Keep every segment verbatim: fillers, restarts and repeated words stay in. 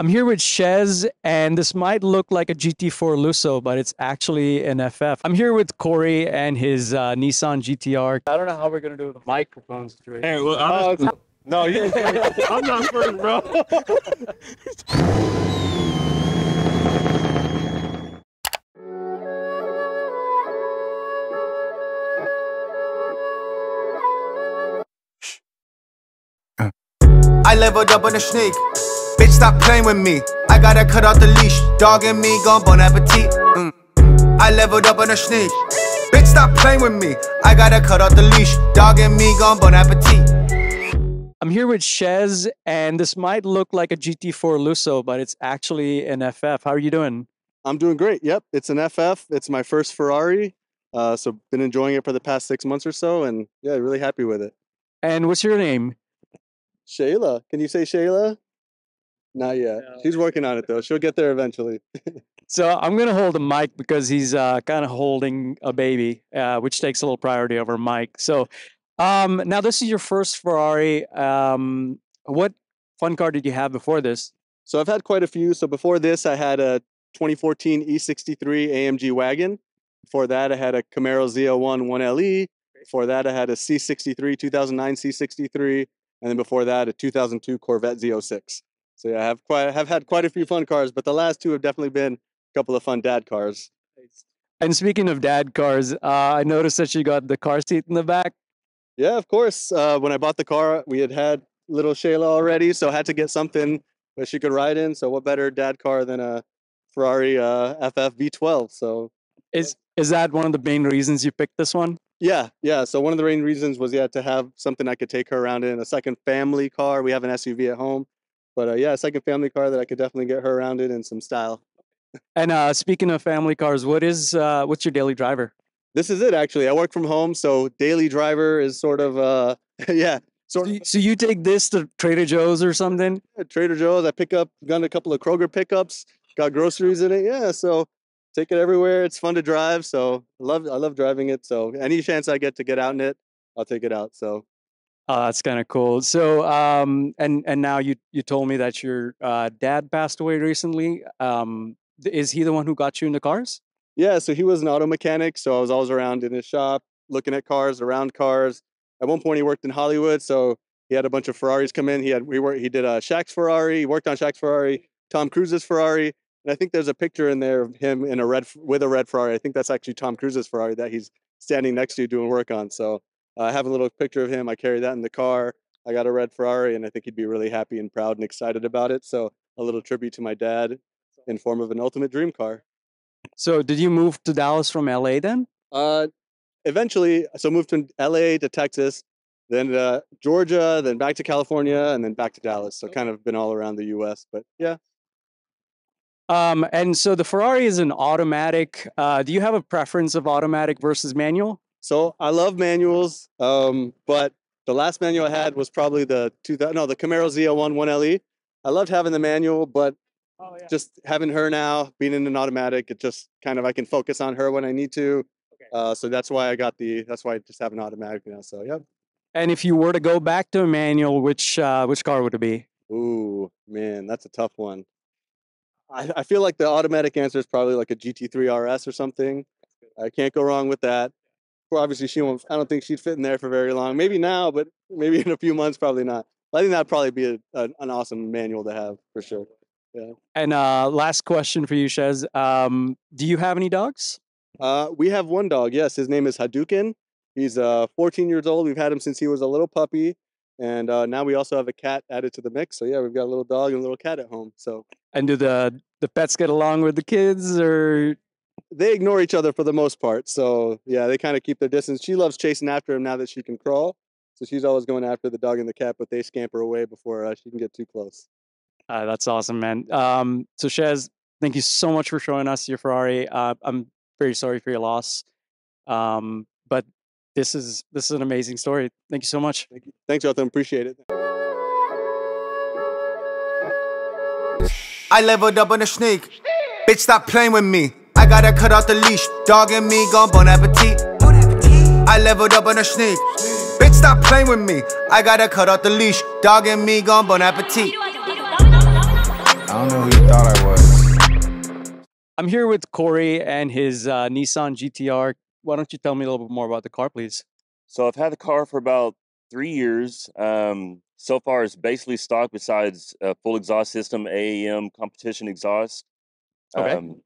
I'm here with Shez, and this might look like a G T four Lusso, but it's actually an F F. I'm here with Corey and his uh, Nissan G T R. I don't know how we're going to do the microphone situation. Hey, well, I'm just, uh, no, you, I'm not first, bro. I leveled up on a snake. Bitch, stop playing with me. I gotta cut off the leash. Dog and me gone bon appetit. Mm. I leveled up on a sneak. Bitch, stop playing with me. I gotta cut off the leash. Dog and me gone bon appetit. I'm here with Shez, and this might look like a G T four Lusso, but it's actually an F F. How are you doing? I'm doing great. Yep, it's an F F. It's my first Ferrari. Uh, so been enjoying it for the past six months or so, and yeah, really happy with it. And what's your name? Shayla. Can you say Shayla? Not yet. No. She's working on it, though. She'll get there eventually. So I'm going to hold the mic because he's uh, kind of holding a baby, uh, which takes a little priority over Mike. So um, now this is your first Ferrari. Um, what fun car did you have before this? So I've had quite a few. So before this, I had a twenty fourteen E sixty-three A M G wagon. Before that, I had a Camaro Z L one one L E. Before that, I had a C sixty-three, two thousand nine C sixty-three. And then before that, a two thousand two Corvette Z oh six. So yeah, I have quite I have had quite a few fun cars, but the last two have definitely been a couple of fun dad cars. And speaking of dad cars, uh, I noticed that you got the car seat in the back. Yeah, of course. Uh, when I bought the car, we had had little Shayla already, so I had to get something that she could ride in. So what better dad car than a Ferrari uh, F F V twelve? So is is that one of the main reasons you picked this one? Yeah, yeah. So one of the main reasons was yeah to have something I could take her around in, a second family car. We have an S U V at home. But uh, yeah, a second family car that I could definitely get her around in and some style. And uh, speaking of family cars, what is uh, what's your daily driver? This is it, actually. I work from home, so daily driver is sort of, uh, yeah. Sort so, you, of, so you take this to Trader Joe's or something? Yeah, Trader Joe's. I pick up, got a couple of Kroger pickups, got groceries in it. Yeah, so take it everywhere. It's fun to drive, so I love, I love driving it. So any chance I get to get out in it, I'll take it out, so. Uh, that's kind of cool. So, um, and and now you you told me that your uh, dad passed away recently. Um, is he the one who got you into cars? Yeah, so he was an auto mechanic. So I was always around in his shop, looking at cars, around cars. At one point, he worked in Hollywood, so he had a bunch of Ferraris come in. He had we were he did a Shaq's Ferrari. He worked on Shaq's Ferrari, Tom Cruise's Ferrari, and I think there's a picture in there of him in a red with a red Ferrari. I think that's actually Tom Cruise's Ferrari that he's standing next to doing work on. So. I uh, have a little picture of him. I carry that in the car. I got a red Ferrari, and I think he'd be really happy and proud and excited about it. So a little tribute to my dad in form of an ultimate dream car. So did you move to Dallas from L A then? Uh, eventually. So moved from L A to Texas, then uh, Georgia, then back to California, and then back to Dallas. So kind of been all around the U S, but yeah. Um, and so the Ferrari is an automatic. Uh, do you have a preference of automatic versus manual? So I love manuals, um, but the last manual I had was probably the two thousand, no, the Camaro Z L one one L E. I loved having the manual, but oh, yeah. Just having her now, being in an automatic, it just kind of, I can focus on her when I need to. Okay. Uh, so that's why I got the, that's why I just have an automatic now. So, yep. And if you were to go back to a manual, which, uh, which car would it be? Ooh, man, that's a tough one. I, I feel like the automatic answer is probably like a G T three R S or something. I can't go wrong with that. Well, obviously, she won't. I don't think she'd fit in there for very long. Maybe now, but maybe in a few months, probably not. I think that'd probably be a, a, an awesome manual to have for sure. Yeah. And uh, last question for you, Shez. Um, do you have any dogs? Uh, we have one dog. Yes, his name is Hadouken. He's uh, fourteen years old. We've had him since he was a little puppy, and uh, now we also have a cat added to the mix. So yeah, we've got a little dog and a little cat at home. So. And do the the pets get along with the kids, or? They ignore each other for the most part. So, yeah, they kind of keep their distance. She loves chasing after him now that she can crawl. So she's always going after the dog and the cat, but they scamper away before uh, she can get too close. Uh, that's awesome, man. Um, so, Shez, thank you so much for showing us your Ferrari. Uh, I'm very sorry for your loss. Um, but this is, this is an amazing story. Thank you so much. Thank you. Thanks, Jonathan. Appreciate it. I leveled up on a snake. Bitch, stop playing with me. I gotta cut off the leash. Dog and me gone bon appetit. Bon appetit. I leveled up on a sneak. Bitch, stop playing with me. I gotta cut off the leash. Dog and me gone bon appetit. I don't know who you thought I was. I'm here with Corey and his uh, Nissan G T R. Why don't you tell me a little bit more about the car, please? So I've had the car for about three years. Um, so far, it's basically stock besides a full exhaust system, A E M competition exhaust. Okay. Um,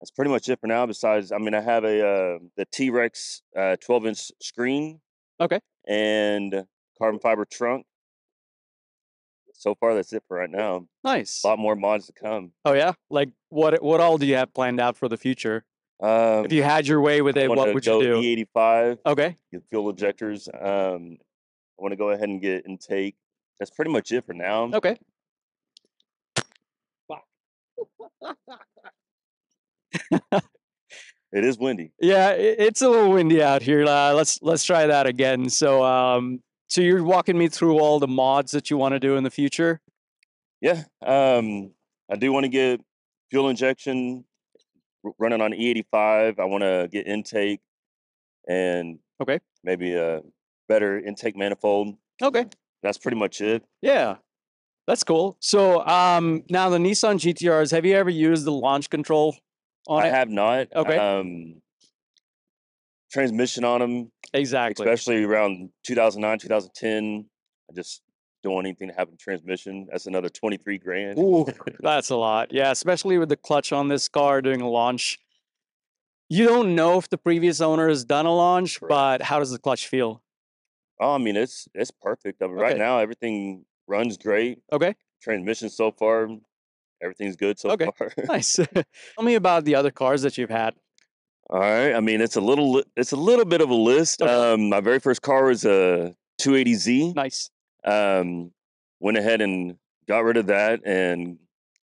that's pretty much it for now. Besides, I mean, I have a uh, the T-Rex uh, twelve inch screen. Okay. And carbon fiber trunk. So far, that's it for right now. Nice. A lot more mods to come. Oh yeah, like what? What all do you have planned out for the future? Um, if you had your way with it, what would you do? E eighty-five. Okay. Get fuel injectors. Um, I want to go ahead and get intake. That's pretty much it for now. Okay. It is windy. Yeah, it's a little windy out here. Uh, let's let's try that again. So, um, so you're walking me through all the mods that you want to do in the future. Yeah, um, I do want to get fuel injection running on E eighty-five. I want to get intake and okay, maybe a better intake manifold. Okay, that's pretty much it. Yeah. That's cool. So um, now the Nissan G T Rs, have you ever used the launch control on I it? I have not. Okay. Um, transmission on them. Exactly. Especially around two thousand nine, two thousand ten. I just don't want anything to happen to transmission. That's another twenty-three grand. Ooh, that's a lot. Yeah, especially with the clutch on this car doing a launch. You don't know if the previous owner has done a launch, right. But how does the clutch feel? Oh, I mean, it's, it's perfect. I mean, okay. Right now, everything runs great. Okay. Transmission so far, everything's good so okay. far. Nice. Tell me about the other cars that you've had. All right. I mean, it's a little, it's a little bit of a list. Okay. Um, my very first car was a two eighty Z. Nice. Um, went ahead and got rid of that and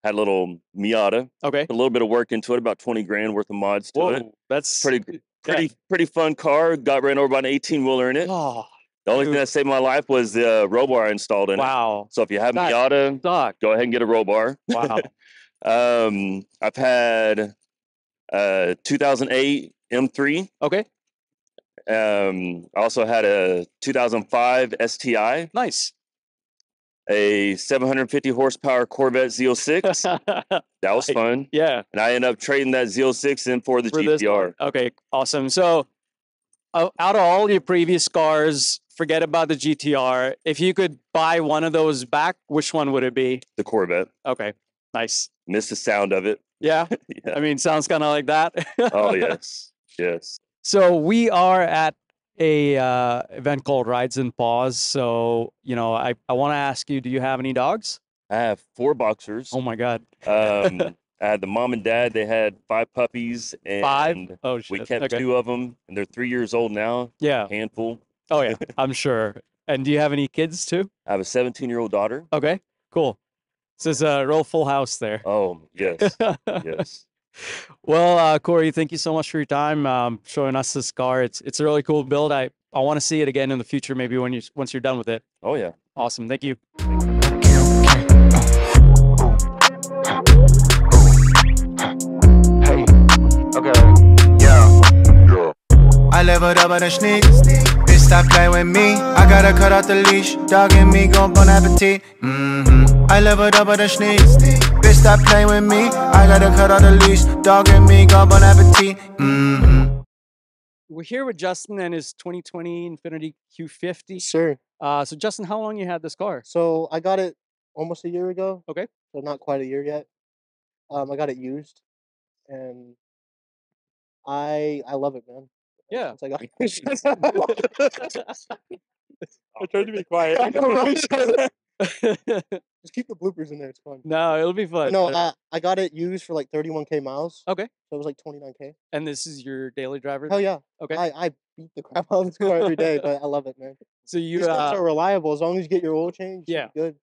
had a little Miata. Okay. Put a little bit of work into it, about twenty grand worth of mods to Whoa, it. That's pretty, pretty, yeah. pretty fun car. Got ran over by an eighteen wheeler in it. Oh. The only Dude. thing that saved my life was the uh, roll bar I installed in wow. it. Wow. So if you have that Miata, sucked. go ahead and get a roll bar. Wow. um, I've had uh two thousand eight M three. Okay. Um, I also had a two thousand five S T I. Nice. A seven hundred fifty horsepower Corvette Z oh six. That was right. fun. Yeah. And I ended up trading that Z oh six in for the for G T R. Okay, awesome. So uh, out of all your previous cars, forget about the G T R. If you could buy one of those back, which one would it be? The Corvette. Okay, nice. Miss the sound of it. Yeah, yeah. I mean, sounds kind of like that. Oh, yes, yes. So we are at a uh, event called Rides and Paws. So, you know, I, I want to ask you, do you have any dogs? I have four boxers. Oh, my God. Um, I had the mom and dad. They had five puppies. And five? Oh, shit. We kept okay. two of them, and they're three years old now. Yeah. A handful. Oh, yeah, I'm sure. And do you have any kids, too? I have a seventeen-year-old daughter. Okay, cool. This is a real full house there. Oh, yes, yes. Well, uh, Corey, thank you so much for your time um, showing us this car. It's it's a really cool build. I, I want to see it again in the future, maybe when you once you're done with it. Oh, yeah. Awesome. Thank you. Thank you. I leveled up on a sneak. Bitch, stop playing with me. I gotta cut out the leash. Dog and me gon' bon appetit. Mm-hmm. I leveled up on a sneak. Bitch, stop playing with me. I gotta cut out the leash. Dog and me gon' bon appetit. Mm-hmm. We're here with Justin and his twenty twenty Infiniti Q fifty. Sure. Uh, so Justin, how long you had this car? So I got it almost a year ago. Okay. So not quite a year yet. Um, I got it used, and I I love it, man. Yeah. I, got I tried to be quiet. I know, right? Just keep the bloopers in there. It's fun. No, it'll be fun. No, I, I got it used for like thirty-one K miles. Okay. So it was like twenty-nine K. And this is your daily driver? Hell yeah. Okay. I, I beat the crap out of this car every day, but I love it, man. So you These uh, are reliable. As long as you get your oil changed, yeah. good.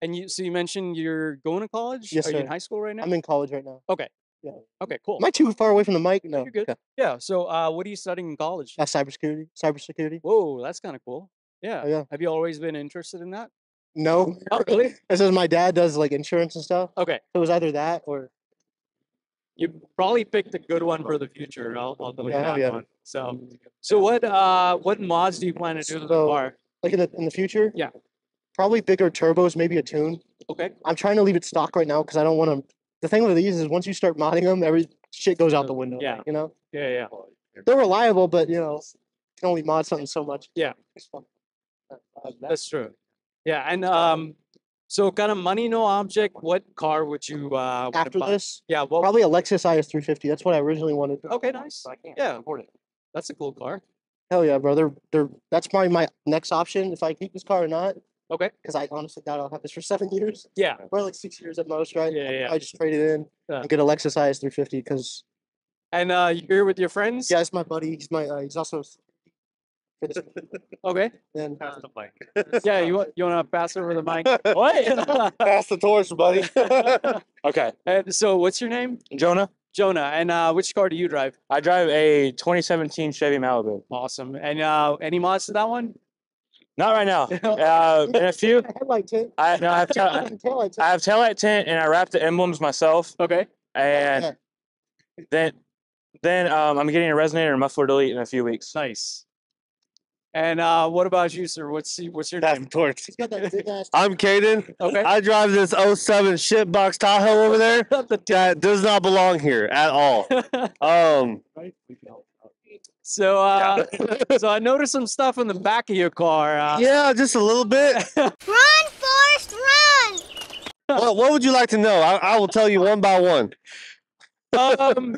And you, so you mentioned you're going to college? Yes, Are sir. you in high school right now? I'm in college right now. Okay. Yeah. Okay, cool. Am I too far away from the mic? No. You're good. Okay. Yeah. So, uh, what are you studying in college? Uh, cybersecurity. Cybersecurity. Whoa, that's kind of cool. Yeah. Oh, yeah. Have you always been interested in that? No. Oh, really? It says my dad does like insurance and stuff. Okay. It was either that or. You probably picked a good one for the future. I'll, I'll tell you yeah, that yeah. one. So, so what, uh, what mods do you plan to do to so, the car? Like in the in the future? Yeah. Probably bigger turbos, maybe a tune. Okay. I'm trying to leave it stock right now because I don't want to. The thing with these is once you start modding them, every shit goes out the window. Yeah. Like, you know? Yeah, yeah. They're reliable, but, you know, you can only mod something so much. Yeah. It's fun. Uh, That's true. Yeah, and um, so kind of money, no object, what car would you uh, After buy? this? Yeah, well, probably a Lexus I S three fifty. That's what I originally wanted. Okay, nice. I can't yeah. afford it. That's a cool car. Hell yeah, bro. They're, they're, that's probably my next option, if I keep this car or not. Okay. Because I honestly doubt I'll have this for seven years. Yeah. Or like six years at most, right? Yeah, yeah. I just trade it in yeah. and get a Lexus I S three fifty because... And uh, you're with your friends? Yeah, it's my buddy. He's my. Uh, he's also... Okay. Then pass the mic. Yeah, you want you want to pass over the mic? What? Pass the torch, buddy. Okay. And so, what's your name? Jonah. Jonah. And uh, which car do you drive? I drive a twenty seventeen Chevy Malibu. Awesome. And uh, any mods to that one? Not right now. Uh, in a few. Headlight tint. I no, I have taillight tint. I have taillight tint, and I wrap the emblems myself. Okay. And yeah. then then um, I'm getting a resonator and muffler delete in a few weeks. Nice. And uh, what about you, sir? What's what's your name? Torch. He's got that big ass. I'm Caden. Okay. I drive this oh seven shitbox Tahoe over there that does not belong here at all. Um. So, uh, yeah. So I noticed some stuff in the back of your car. Uh, yeah, just a little bit. Run, Forrest, run! Well, what would you like to know? I, I will tell you one by one. Um,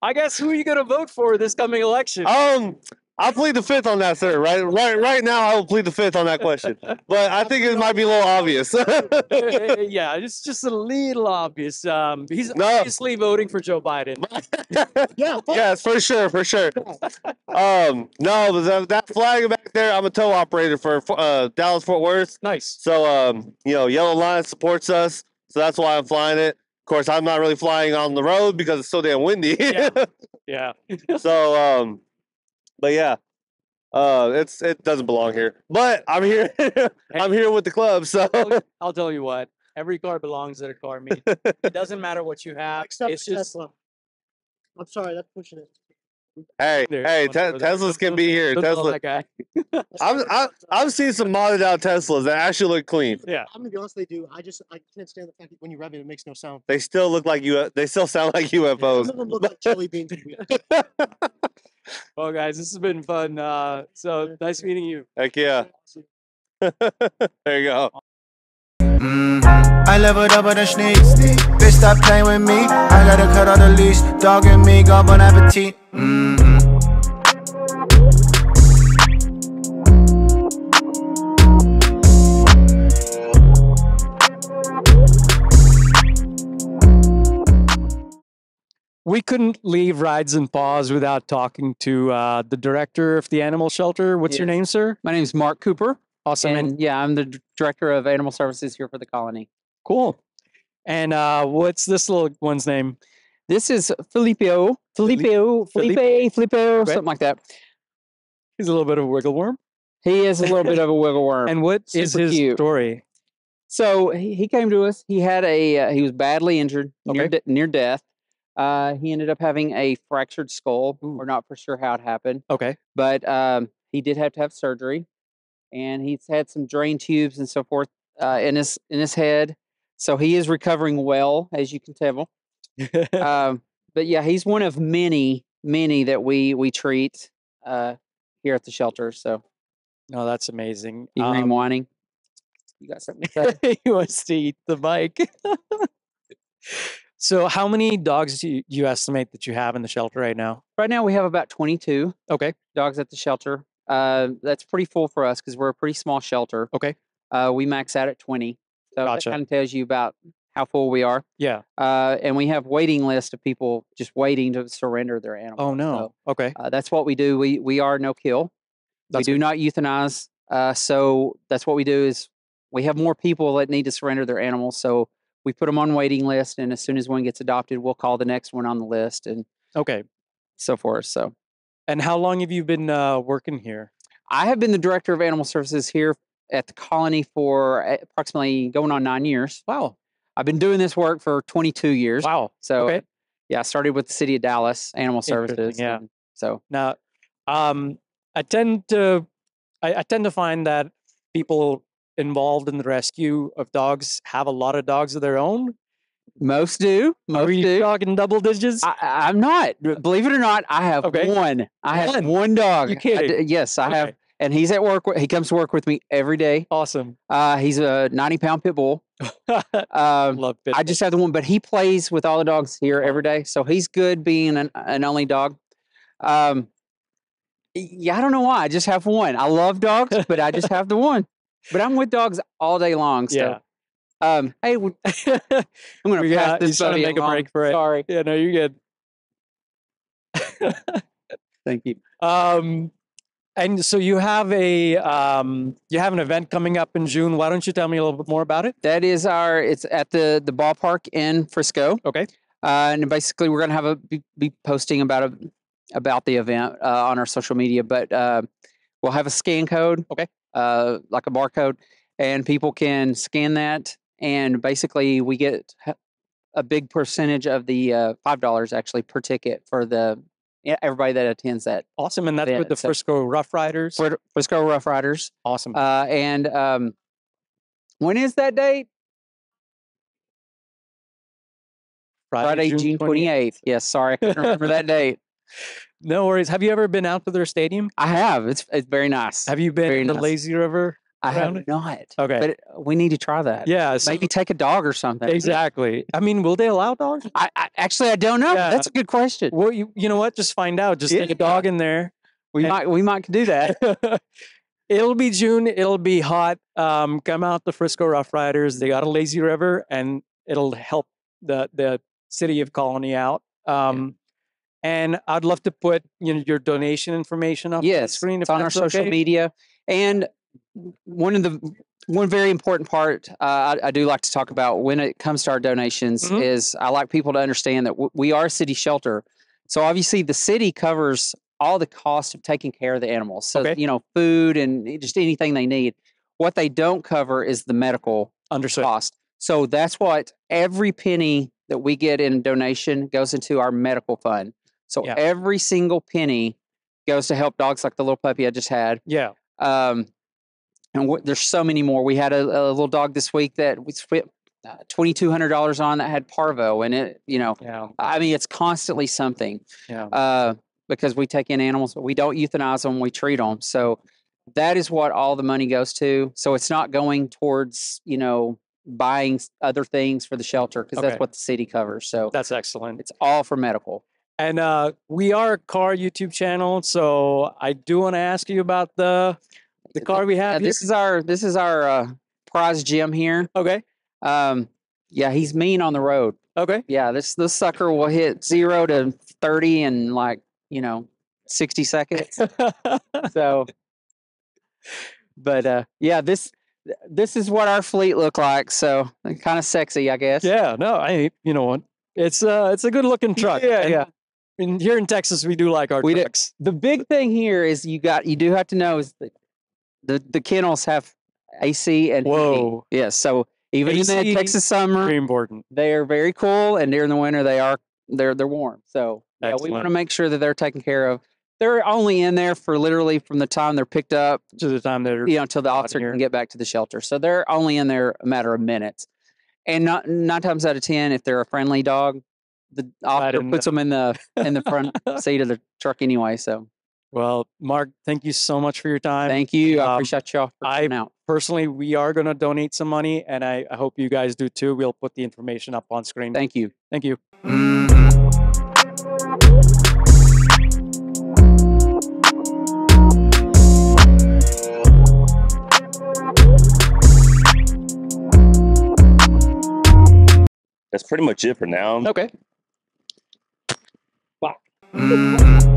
I guess who are you going to vote for this coming election? Um. I'll plead the fifth on that, sir. Right, right, right now, I will plead the fifth on that question. But I think it might be a little obvious. Yeah, it's just a little obvious. Um, he's no. obviously voting for Joe Biden. yeah, yes, for sure, for sure. Um, no, that, that flag back there. I'm a tow operator for uh, Dallas Fort Worth. Nice. So, um, you know, Yellow Line supports us, so that's why I'm flying it. Of course, I'm not really flying on the road because it's so damn windy. Yeah. Yeah. So, um. But yeah, uh, it's it doesn't belong here. But I'm here. I'm here with the club. So I'll tell you, I'll tell you what, every car belongs at a car meet. It doesn't matter what you have. Except it's just Tesla. I'm sorry, that's pushing it. Hey, There's hey, te Teslas can be here. Don't Tesla. That guy. I've, I've I've seen some modded out Teslas that actually look clean. Yeah, I'm gonna be honest, they do. I just I can't stand the fact that when you rev it, it makes no sound. They still look like you. They still sound like U F Os. Some of them look like jelly beans. Well, guys, this has been fun. Uh, so nice meeting you. Heck yeah. There you go. Mm-hmm. I leveled up on a sneak. Bitch, stop playing with me. I let her cut out the leash. Dog and me, gone bon appetit. Mm-hmm. We couldn't leave Rides and Paws without talking to uh, the director of the animal shelter. What's yeah. your name, sir? My name's Mark Cooper. Awesome. And, and yeah, I'm the director of animal services here for the colony. Cool. And uh, what's this little one's name? This is Filippo. Filippo. Felipe. Felipe. Filippo. Something like that. He's a little bit of a wiggle worm. He is a little bit of a wiggle worm. And what Super is his cute. story? So he, he came to us. He had a, uh, he was badly injured, okay. near, de near death. Uh, he ended up having a fractured skull. Ooh. We're not for sure how it happened. Okay. But um, he did have to have surgery, and he's had some drain tubes and so forth uh, in his in his head. So he is recovering well, as you can tell. um, but yeah, he's one of many, many that we we treat uh, here at the shelter. So. No, oh, that's amazing. You um, whining. You got something to say? He wants to eat the mic. So how many dogs do you, you estimate that you have in the shelter right now? Right now we have about twenty-two okay. dogs at the shelter. Uh, that's pretty full for us because we're a pretty small shelter. Okay. Uh, we max out at twenty. So gotcha. That kind of tells you about how full we are. Yeah. Uh, and we have waiting lists of people just waiting to surrender their animals. Oh, no. So, okay. Uh, that's what we do. We, we are no kill. That's we do good. not euthanize. Uh, so that's what we do is we have more people that need to surrender their animals. So we put them on waiting list, and as soon as one gets adopted, we'll call the next one on the list, and okay, so forth. So, and how long have you been uh, working here? I have been the director of animal services here at the colony for approximately going on nine years. Wow, I've been doing this work for twenty-two years. Wow. So, okay. Yeah, I started with the city of Dallas Animal Services. Yeah. And so now, um, I tend to, I, I tend to find that people involved in the rescue of dogs have a lot of dogs of their own? Most do. Most Are you do. talking double digits? I, I'm not. Believe it or not, I have okay. one. I one. have one dog. You kidding? I, yes, I okay. have. And he's at work. He comes to work with me every day. Awesome. Uh, he's a ninety pound pit bull. um, Love pit bull. I just have the one, but he plays with all the dogs here every day. So he's good being an, an only dog. Um, yeah, I don't know why. I just have one. I love dogs, but I just have the one. But I'm with dogs all day long. So. Yeah. Um, hey, I'm going to pass this buddy along. Make a break for it. Sorry. Yeah, no, you're good. Thank you. Um, and so you have a, um, you have an event coming up in June. Why don't you tell me a little bit more about it? That is our, it's at the, the ballpark in Frisco. Okay. Uh, and basically we're going to have a, be, be posting about, a, about the event, uh, on our social media, but, uh, we'll have a scan code. Okay. Uh, like a barcode, and people can scan that. And basically, we get a big percentage of the uh, five dollars actually per ticket for the everybody that attends that. Awesome. And that's event. with the so, Frisco Rough Riders? Frisco Rough Riders. Awesome. Uh, and um, when is that date? Friday, Friday June twenty-eighth. Yes, sorry, I couldn't remember that date. No worries. Have you ever been out to their stadium? I have. It's it's very nice. Have you been very to nice. Lazy River? I have it? not. Okay. But we need to try that. Yeah. So maybe take a dog or something. Exactly. I mean, will they allow dogs? I, I Actually, I don't know. Yeah. That's a good question. Well, you, you know what? Just find out. Just yeah. take a dog in there. We might we might do that. It'll be June. It'll be hot. Um, come out to Frisco Rough Riders. They got a lazy river, and it'll help the, the city of Colony out. Um, yeah. And I'd love to put you know, your donation information up yes, on the screen. It's if on our social okay. media. And... One of the one very important part uh, I, I do like to talk about when it comes to our donations mm-hmm. is I like people to understand that w we are a city shelter. So obviously the city covers all the cost of taking care of the animals. So, okay. you know, food and just anything they need. What they don't cover is the medical Understood. cost. So that's what every penny that we get in donation goes into our medical fund. So yeah. every single penny goes to help dogs like the little puppy I just had. Yeah. Um, And w there's so many more. We had a, a little dog this week that we spent uh, twenty-two hundred dollars on that had parvo. And it, you know, yeah. I mean, it's constantly something yeah. uh, because we take in animals, but we don't euthanize them. We treat them. So that is what all the money goes to. So it's not going towards, you know, buying other things for the shelter because okay. that's what the city covers. So that's excellent. It's all for medical. And uh, we are a car YouTube channel. So I do want to ask you about the... The car we have. Uh, this here? is our this is our uh, prize gym here. Okay. Um. Yeah, he's mean on the road. Okay. Yeah, this this sucker will hit zero to thirty in like you know sixty seconds. so, but uh, yeah, this this is what our fleet look like. So kind of sexy, I guess. Yeah. No, I you know what? It's uh it's a good looking truck. Yeah. And, yeah. And here in Texas, we do like our we trucks. Do. The big thing here is you got you do have to know is that. The the kennels have A C and whoa heating. yeah so even A C, in that Texas summer very important. They are very cool, and during the winter they are they're they're warm. So yeah, we want to make sure that they're taken care of. They're only in there for literally from the time they're picked up to the time they're you know until the officer can get back to the shelter. So they're only in there a matter of minutes. And not nine times out of ten, if they're a friendly dog, the officer puts know. them in the in the front seat of the truck anyway. So. Well, Mark, thank you so much for your time. Thank you. I um, appreciate y'all for coming out. Personally, we are going to donate some money, and I, I hope you guys do too. We'll put the information up on screen. Thank you. Thank you. Mm-hmm. That's pretty much it for now. Okay. Bye. Mm-hmm.